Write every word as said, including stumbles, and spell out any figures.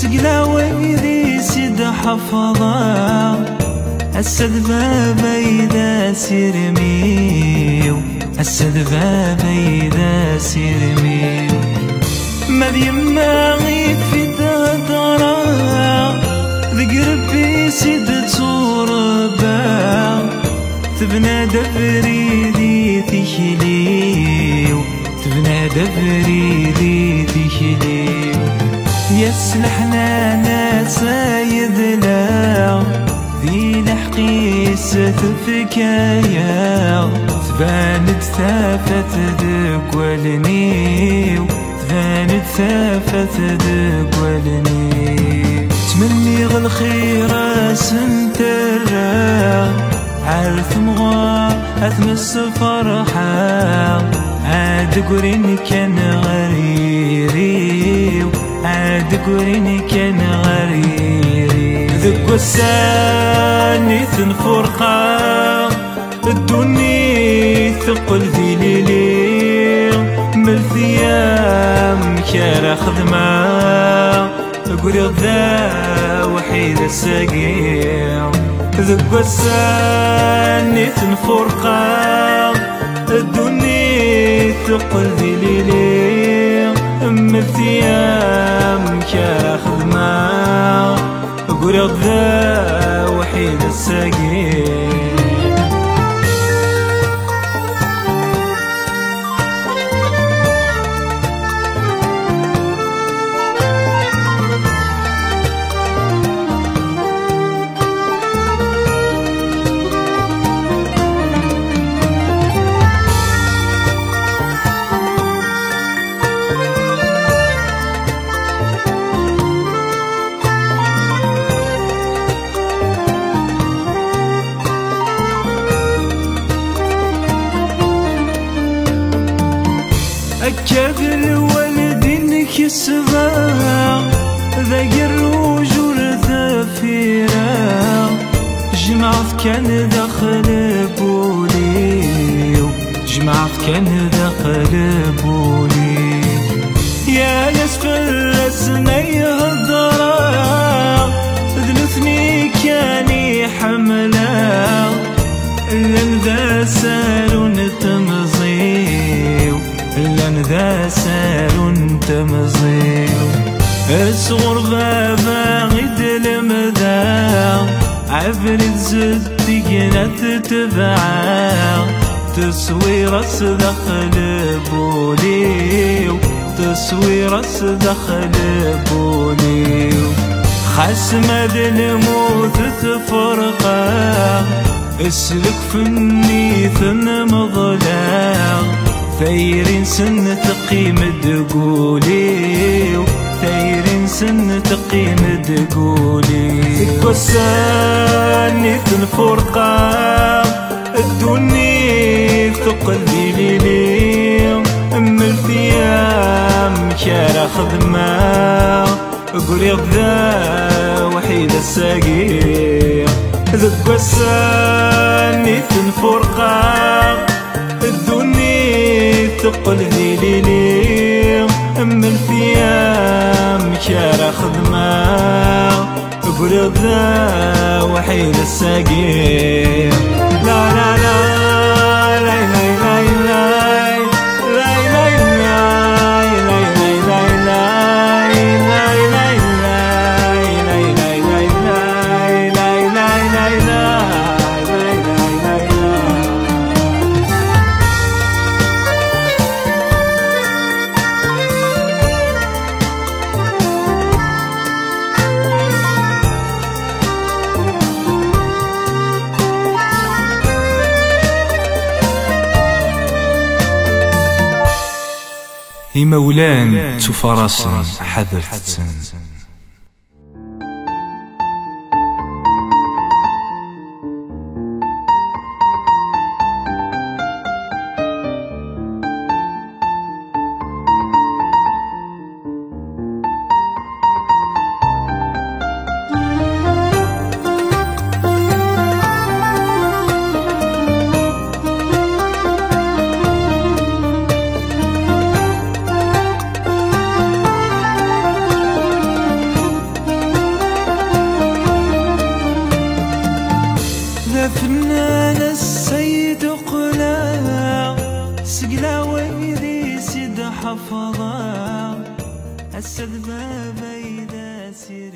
سقلا ويدي سد حفظا السد بابيدا سرميو السد بابيدا سرميو ما بيما غيب في دارا ذقربي سد توربا تبنى دفريدي تخليو تبنى دفريدي تخليو يسلحنا ناس يدلا ذي لحقي ستفكايا تبانت ثافت دق والنيو تبانت ثافت دق والنيو تمني غالخيرة سنترا عارف مغار أتمس فرحا عاد قرين كان غريريو عاد قريني كان غريري ذك وساني ثنفرقا الدنيا ثقل ذي ليلي ملثيام كار خدمة قريض ذا وحيد السقيع ذك وساني ثنفرقا الدنيا ثقل ذي ليلي ملثيام كار خدمة قريض ذا وحيد السقيع كبر والدين كسبا ذاقر وجور ذافيرا جمعت كان داخل بوليو جمعت كان داخل بوليو يا ناس فلسنا يهضرا ذلثني كاني حملا لن ذا سالون تمزيو لان ذا سار تمزير الصغر غابا غد المذا عبرت زد جنات تبعا تصوير صدخل بوليو تصوير صدخل بوليو خسمة الموت تفرقا اسلك فني ثن مظلا ثيرين سن تقيم دقولي ثيرين سن تقيم دقولي وساني تنفرقا الدنيا ثقل ليلي أم الثيام كار خدمة قولي غدا وحيد الساقية ذك وساني تنفرقا ثقل ذي ليلي أم الثيام كار خدمة قريض ذا وحيد السقيم لا لا لا لا لا لا مولان تفرسا حذرت meydesin.